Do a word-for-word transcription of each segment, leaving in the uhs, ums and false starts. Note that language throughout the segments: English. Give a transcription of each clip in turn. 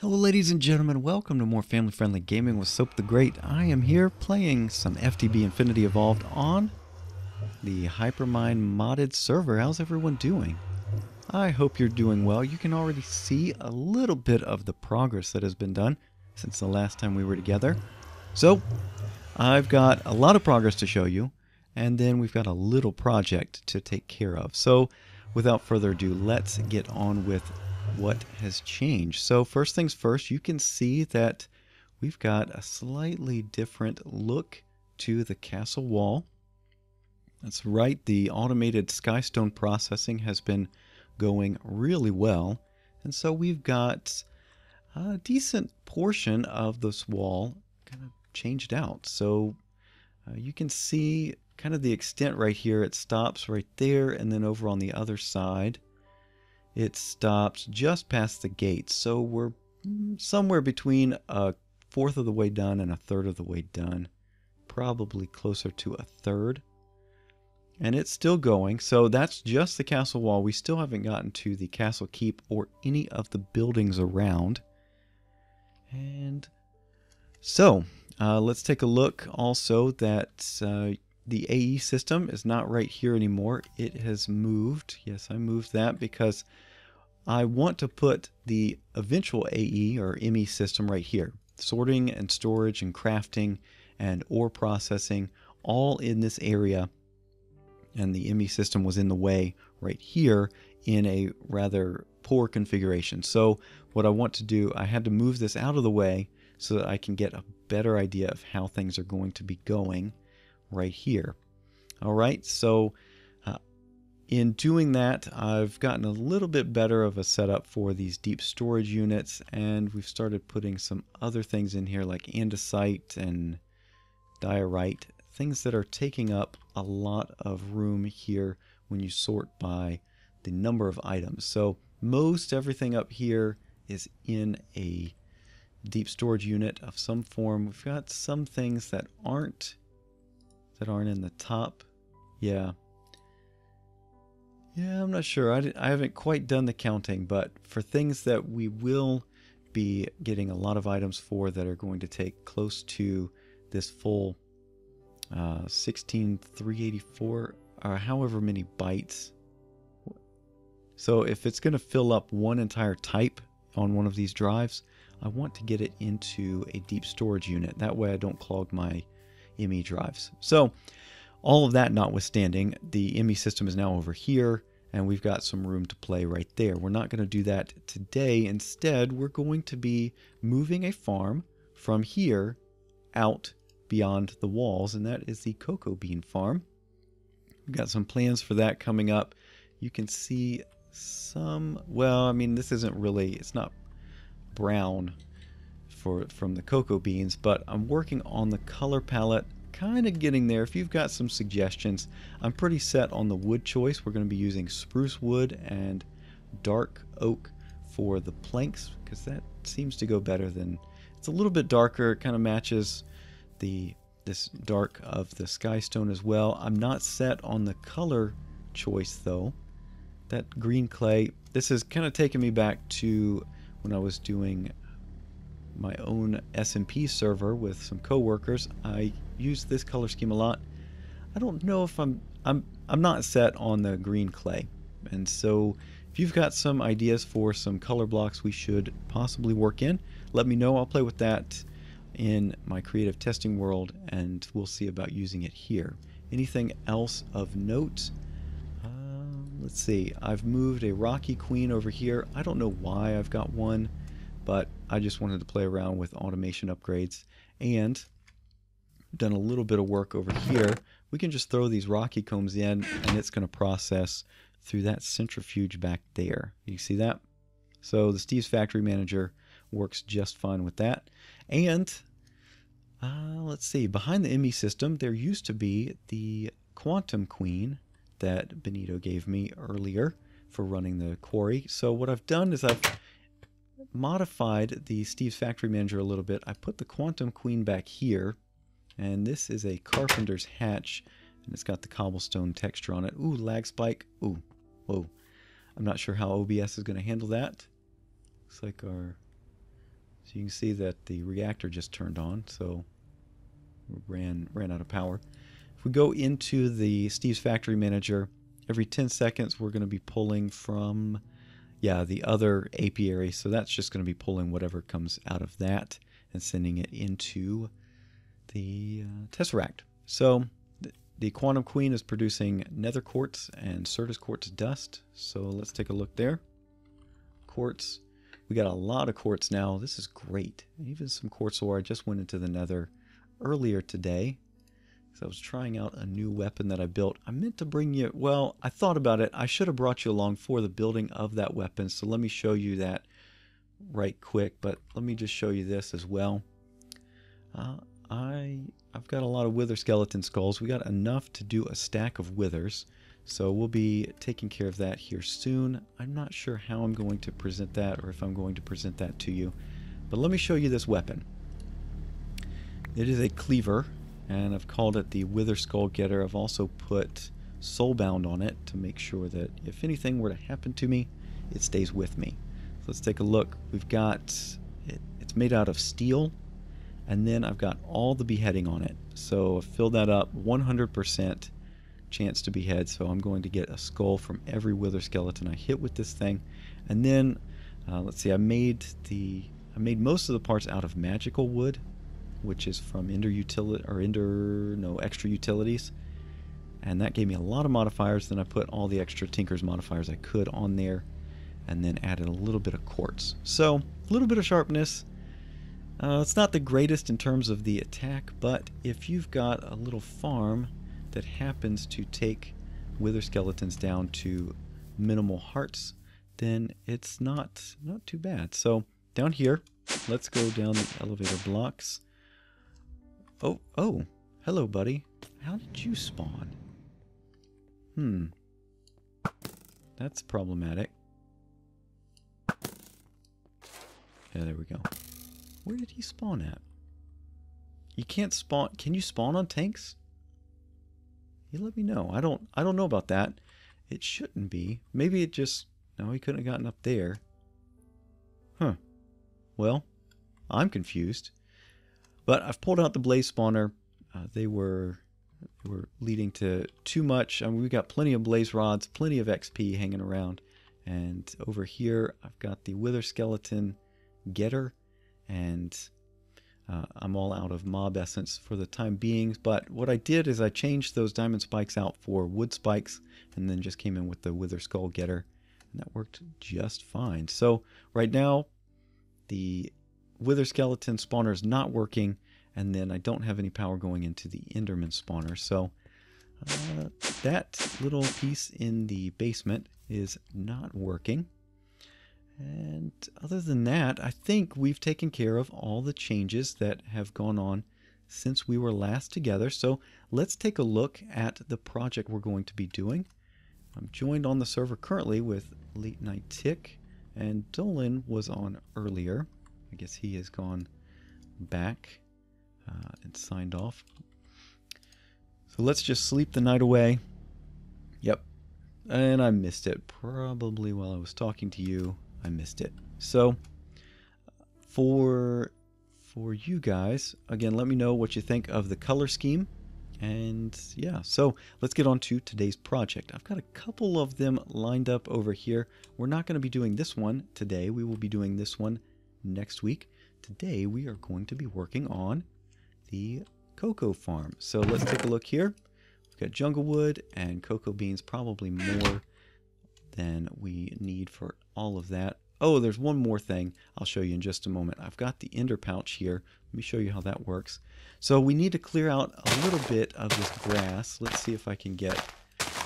Hello ladies and gentlemen, welcome to more family-friendly gaming with Soap the Great. I am here playing some F T B Infinity Evolved on the Hypermine modded server. How's everyone doing? I hope you're doing well. You can already see a little bit of the progress that has been done since the last time we were together. So, I've got a lot of progress to show you, and then we've got a little project to take care of. So, without further ado, let's get on with what has changed. So first things first, you can see that we've got a slightly different look to the castle wall. That's right, the automated Skystone processing has been going really well, and so we've got a decent portion of this wall kind of changed out. So uh, you can see kind of the extent right here. It stops right there, and then over on the other side it stops just past the gate, so we're somewhere between a fourth of the way done and a third of the way done. Probably closer to a third. And it's still going, so that's just the castle wall. We still haven't gotten to the castle keep or any of the buildings around. And so, uh, let's take a look also that uh, the A E system is not right here anymore. It has moved. Yes, I moved that because I want to put the eventual A E or M E system right here. Sorting and storage and crafting and ore processing all in this area. And the M E system was in the way right here in a rather poor configuration. So what I want to do, I had to move this out of the way so that I can get a better idea of how things are going to be going right here. Alright, so uh, in doing that, I've gotten a little bit better of a setup for these deep storage units, and we've started putting some other things in here like andesite and diorite, things that are taking up a lot of room here when you sort by the number of items. So most everything up here is in a deep storage unit of some form. We've got some things that aren't that aren't in the top. Yeah. Yeah, I'm not sure. I, I haven't quite done the counting, but for things that we will be getting a lot of items for that are going to take close to this full uh, sixteen thousand three hundred eighty-four or however many bytes. So if it's going to fill up one entire type on one of these drives, I want to get it into a deep storage unit. That way I don't clog my M E drives. So all of that notwithstanding, the M E system is now over here, and we've got some room to play right there. We're not going to do that today. Instead, we're going to be moving a farm from here out beyond the walls, and that is the Cocoa Bean Farm. We've got some plans for that coming up. You can see some, well, I mean, this isn't really, it's not brown from the cocoa beans, but I'm working on the color palette, kind of getting there. If you've got some suggestions, I'm pretty set on the wood choice. We're going to be using spruce wood and dark oak for the planks because that seems to go better than, it's a little bit darker, it kind of matches the this dark of the Skystone as well. I'm not set on the color choice though. That green clay, this is kind of taking me back to when I was doing my own S M P server with some co-workers. I use this color scheme a lot. I don't know if I'm I'm I'm not set on the green clay, and so if you've got some ideas for some color blocks we should possibly work in, let me know. I'll play with that in my creative testing world and we'll see about using it here. Anything else of note? Uh, let's see, I've moved a rocky queen over here. I don't know why I've got one, but I just wanted to play around with automation upgrades, and done a little bit of work over here. We can just throw these rocky combs in and it's going to process through that centrifuge back there. You see that? So the Steve's Factory Manager works just fine with that. And uh, let's see, behind the M E system there used to be the Quantum Queen that Benito gave me earlier for running the quarry. So what I've done is I've modified the Steve's Factory Manager a little bit. I put the Quantum Queen back here, and this is a carpenter's hatch, and it's got the cobblestone texture on it. Ooh, lag spike. Ooh, whoa. I'm not sure how O B S is going to handle that. Looks like our So you can see that the reactor just turned on, so ran ran out of power. If we go into the Steve's Factory Manager, every ten seconds we're going to be pulling from, yeah, the other apiary. So that's just going to be pulling whatever comes out of that and sending it into the uh, Tesseract. So th the Quantum Queen is producing Nether Quartz and certus Quartz dust. So let's take a look there. Quartz. We got a lot of quartz now. This is great. Even some quartz ore. I just went into the Nether earlier today. So I was trying out a new weapon that I built. I meant to bring you, well, I thought about it. I should have brought you along for the building of that weapon. So let me show you that right quick. But let me just show you this as well. Uh, I, I've got a lot of wither skeleton skulls. We got enough to do a stack of withers. So we'll be taking care of that here soon. I'm not sure how I'm going to present that or if I'm going to present that to you. But let me show you this weapon. It is a cleaver. And I've called it the Wither Skull Getter. I've also put Soulbound on it to make sure that if anything were to happen to me, it stays with me. So let's take a look. We've got, it, it's made out of steel, and then I've got all the beheading on it. So I've filled that up, one hundred percent chance to behead. So I'm going to get a skull from every wither skeleton I hit with this thing. And then, uh, let's see, I made the, I made most of the parts out of magical wood, which is from Ender Util or Ender no Extra Utilities, and that gave me a lot of modifiers. Then I put all the extra Tinker's modifiers I could on there, and then added a little bit of quartz. So a little bit of sharpness. Uh, it's not the greatest in terms of the attack, but if you've got a little farm that happens to take wither skeletons down to minimal hearts, then it's not not too bad. So down here, let's go down the elevator blocks. Oh, oh, hello, buddy. How did you spawn? Hmm. That's problematic. Yeah, there we go. Where did he spawn at? You can't spawn. Can you spawn on tanks? You let me know. I don't, I don't know about that. It shouldn't be. Maybe it just, no, he couldn't have gotten up there. Huh. Well, I'm confused. But I've pulled out the blaze spawner. Uh, they were they were leading to too much. I mean, we've got plenty of blaze rods, plenty of X P hanging around. And over here, I've got the wither skeleton getter. And uh, I'm all out of mob essence for the time being. But what I did is I changed those diamond spikes out for wood spikes. And then just came in with the wither skull getter. And that worked just fine. So right now, the wither skeleton spawner is not working, and then I don't have any power going into the enderman spawner, so uh, that little piece in the basement is not working. And other than that, I think we've taken care of all the changes that have gone on since we were last together. So let's take a look at the project we're going to be doing. I'm joined on the server currently with Late Night Tick, and Dolan was on earlier. I guess he has gone back uh, and signed off. So let's just sleep the night away. Yep. And I missed it. Probably while I was talking to you, I missed it. So for, for you guys, again, let me know what you think of the color scheme. And yeah, so let's get on to today's project. I've got a couple of them lined up over here. We're not going to be doing this one today. We will be doing this one next week. Today we are going to be working on the cocoa farm. So let's take a look here. We've got jungle wood and cocoa beans, probably more than we need for all of that. Oh, there's one more thing I'll show you in just a moment. I've got the ender pouch here. Let me show you how that works. So we need to clear out a little bit of this grass. Let's see if I can get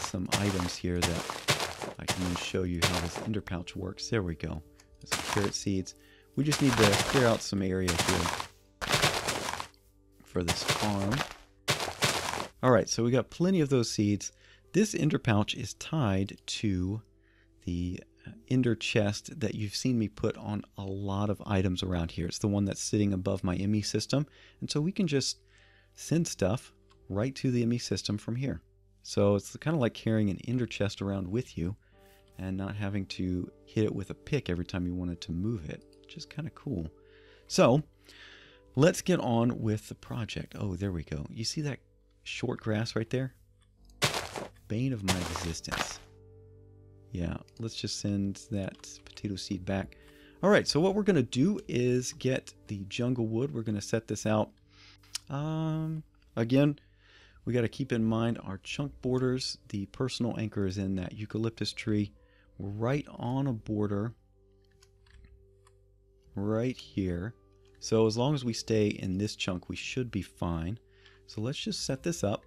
some items here that I can then show you how this ender pouch works. There we go. Some carrot seeds. We just need to clear out some area here for this farm. Alright, so we got plenty of those seeds. This ender pouch is tied to the ender chest that you've seen me put on a lot of items around here. It's the one that's sitting above my M E system. And so we can just send stuff right to the M E system from here. So it's kind of like carrying an ender chest around with you and not having to hit it with a pick every time you wanted to move it. Which is kind of cool. So let's get on with the project. Oh, there we go. You see that short grass right there? Bane of my existence. Yeah, let's just send that potato seed back. All right, so what we're going to do is get the jungle wood. We're going to set this out. Um, again, we got to keep in mind our chunk borders. The personal anchor is in that eucalyptus tree. We're right on a border right here. So as long as we stay in this chunk, we should be fine. So let's just set this up.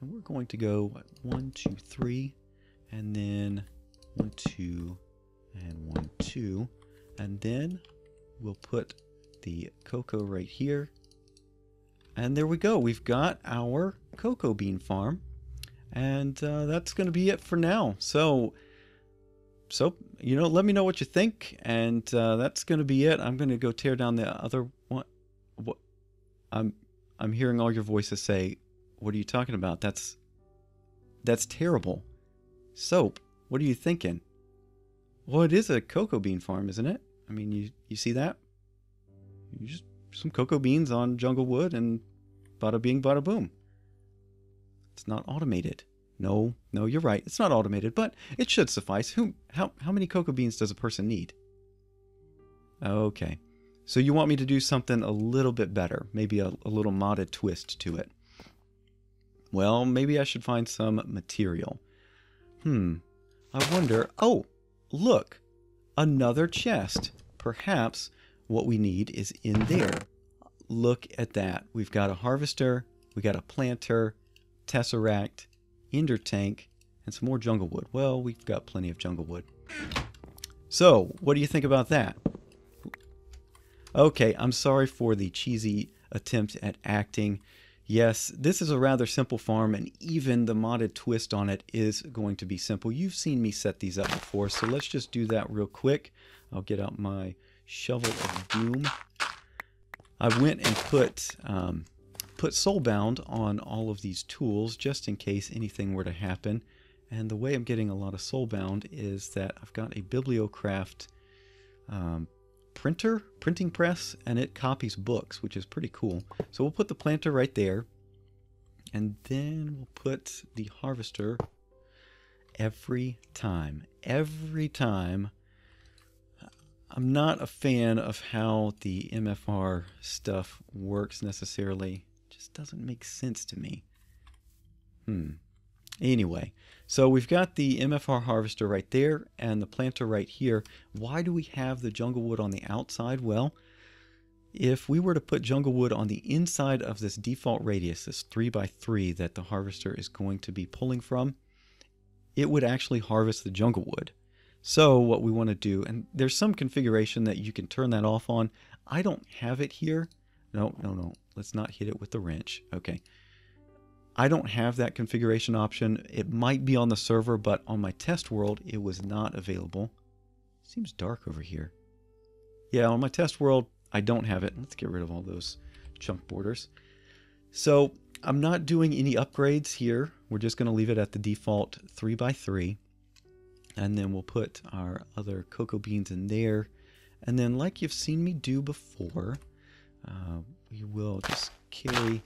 And we're going to go what, one, two, three, and then one, two, and one, two. And then we'll put the cocoa right here. And there we go. We've got our cocoa bean farm. And uh, that's going to be it for now. So, so you know, let me know what you think. And uh, that's going to be it. I'm going to go tear down the other one. What? I'm, I'm hearing all your voices say, what are you talking about? That's that's terrible. Soap, what are you thinking? Well, it is a cocoa bean farm, isn't it? I mean, you, you see that? You just some cocoa beans on jungle wood and bada bing, bada boom. It's not automated. No, no, you're right. It's not automated, but it should suffice. Who, how, how many cocoa beans does a person need? Okay. So you want me to do something a little bit better, maybe a, a little modded twist to it. Well, maybe I should find some material. Hmm. I wonder... Oh, look. Another chest. Perhaps what we need is in there. Look at that. We've got a harvester. We got a planter. Tesseract. Ender tank. And some more jungle wood. Well, we've got plenty of jungle wood. So, what do you think about that? Okay, I'm sorry for the cheesy attempt at acting. Yes, this is a rather simple farm, and even the modded twist on it is going to be simple. You've seen me set these up before, so let's just do that real quick. I'll get out my shovel of doom. I went and put um, put soulbound on all of these tools just in case anything were to happen. And the way I'm getting a lot of soulbound is that I've got a bibliocraft um, printer printing press, and it copies books, which is pretty cool. So we'll put the planter right there, and then we'll put the harvester every time every time I'm not a fan of how the M F R stuff works necessarily. It just doesn't make sense to me. Hmm anyway, so we've got the M F R harvester right there and the planter right here. Why do we have the jungle wood on the outside? Well, if we were to put jungle wood on the inside of this default radius, this three by three that the harvester is going to be pulling from, it would actually harvest the jungle wood. So what we want to do, and there's some configuration that you can turn that off on. I don't have it here. No, no, no. Let's not hit it with the wrench. Okay. I don't have that configuration option. It might be on the server, but on my test world, it was not available. Seems dark over here. Yeah, on my test world, I don't have it. Let's get rid of all those chunk borders. So I'm not doing any upgrades here. We're just going to leave it at the default three by three. And then we'll put our other cocoa beans in there. And then like you've seen me do before, uh, we will just carry...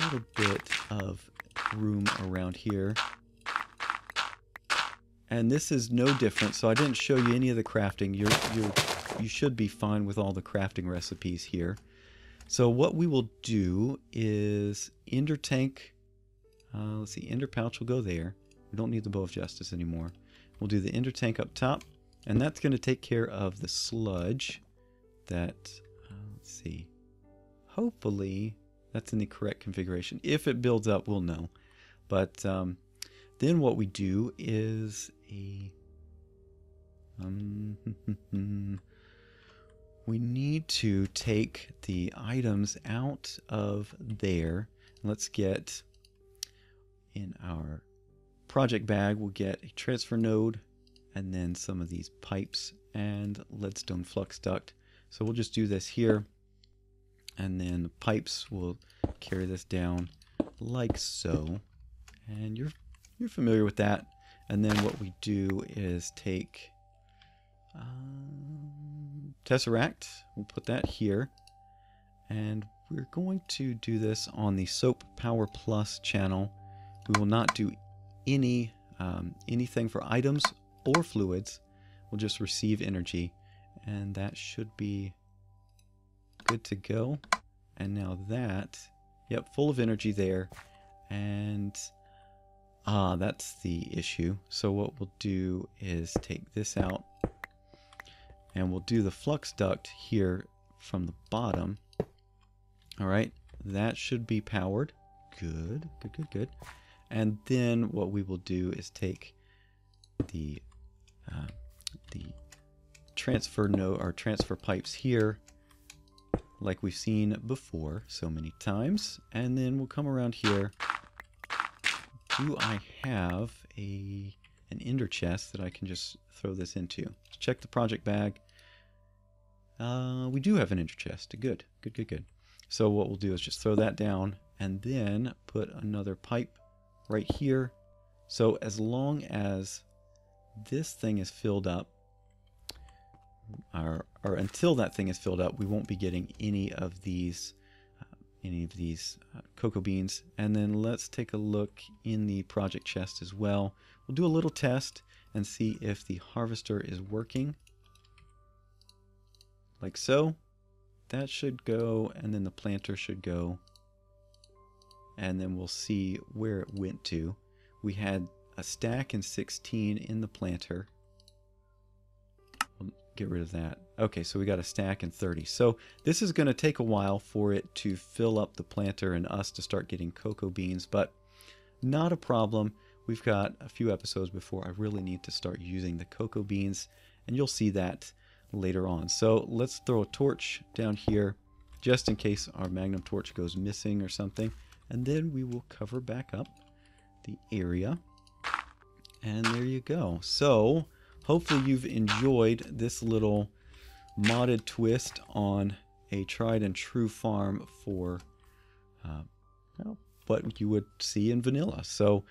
a little bit of room around here, and this is no different. So I didn't show you any of the crafting. You're, you're, you should be fine with all the crafting recipes here. So what we will do is Ender Tank. Uh, let's see, Ender Pouch will go there. We don't need the Bow of Justice anymore. We'll do the Ender Tank up top, and that's going to take care of the sludge. That uh, let's see. Hopefully. That's in the correct configuration. If it builds up, we'll know. But um, then what we do is a... Um, we need to take the items out of there. Let's get in our project bag, we'll get a transfer node and then some of these pipes and leadstone flux duct. So we'll just do this here. And then the pipes will carry this down like so. And you're you're familiar with that. And then what we do is take um, Tesseract. We'll put that here. And we're going to do this on the Soap Power Plus channel. We will not do any um, anything for items or fluids. We'll just receive energy. And that should be good to go. And now that, yep, full of energy there. And ah, that's the issue. So what we'll do is take this out. And we'll do the flux duct here from the bottom. All right, that should be powered. Good, good, good, good. And then what we will do is take the uh, the transfer node or transfer pipes here, like we've seen before so many times. And then we'll come around here. Do I have a an ender chest that I can just throw this into? Check the project bag. Uh, we do have an ender chest. Good, good, good, good. So what we'll do is just throw that down and then put another pipe right here. So as long as this thing is filled up, or, or until that thing is filled up, we won't be getting any of these uh, any of these uh, cocoa beans. And then let's take a look in the project chest as well. We'll do a little test and see if the harvester is working. Like so. That should go, and then the planter should go, and then we'll see where it went to. We had a stack and sixteen in the planter. We'll get rid of that. Okay, so we got a stack and thirty. So this is going to take a while for it to fill up the planter and us to start getting cocoa beans, but not a problem. We've got a few episodes before I really need to start using the cocoa beans, and you'll see that later on. So let's throw a torch down here just in case our magnum torch goes missing or something, and then we will cover back up the area. And there you go. So hopefully you've enjoyed this little modded twist on a tried and true farm for uh, well, what you would see in vanilla. So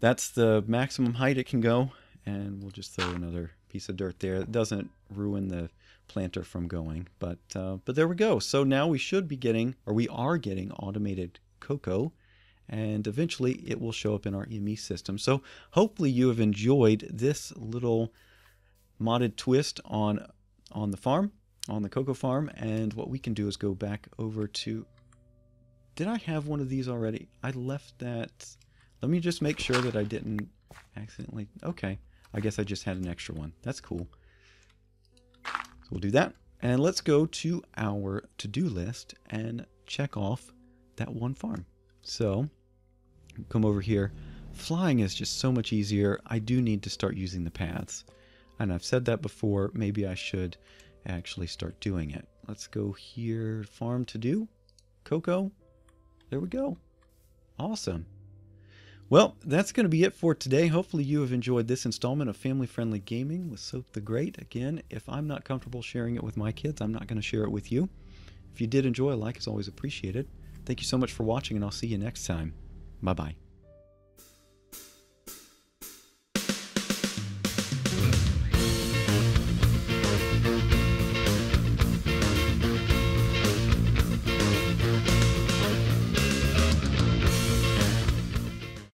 that's the maximum height it can go, and we'll just throw another piece of dirt there. It doesn't ruin the planter from going, but uh, but there we go. So now we should be getting, or we are getting, automated cocoa, and eventually it will show up in our M E system. So hopefully you have enjoyed this little modded twist on on the farm, on the cocoa farm. And what we can do is go back over to, did I have one of these already? I left that. Let me just make sure that I didn't accidentally. Okay, I guess I just had an extra one. That's cool. So we'll do that. And let's go to our to-do list and check off that one farm. So come over here. Flying is just so much easier. I do need to start using the paths. And I've said that before. Maybe I should actually start doing it. Let's go here. Farm to do. Cocoa. There we go. Awesome. Well, that's going to be it for today. Hopefully you have enjoyed this installment of Family Friendly Gaming with Soap the Great. Again, if I'm not comfortable sharing it with my kids, I'm not going to share it with you. If you did enjoy, a like is always appreciated. Thank you so much for watching, and I'll see you next time. Bye-bye.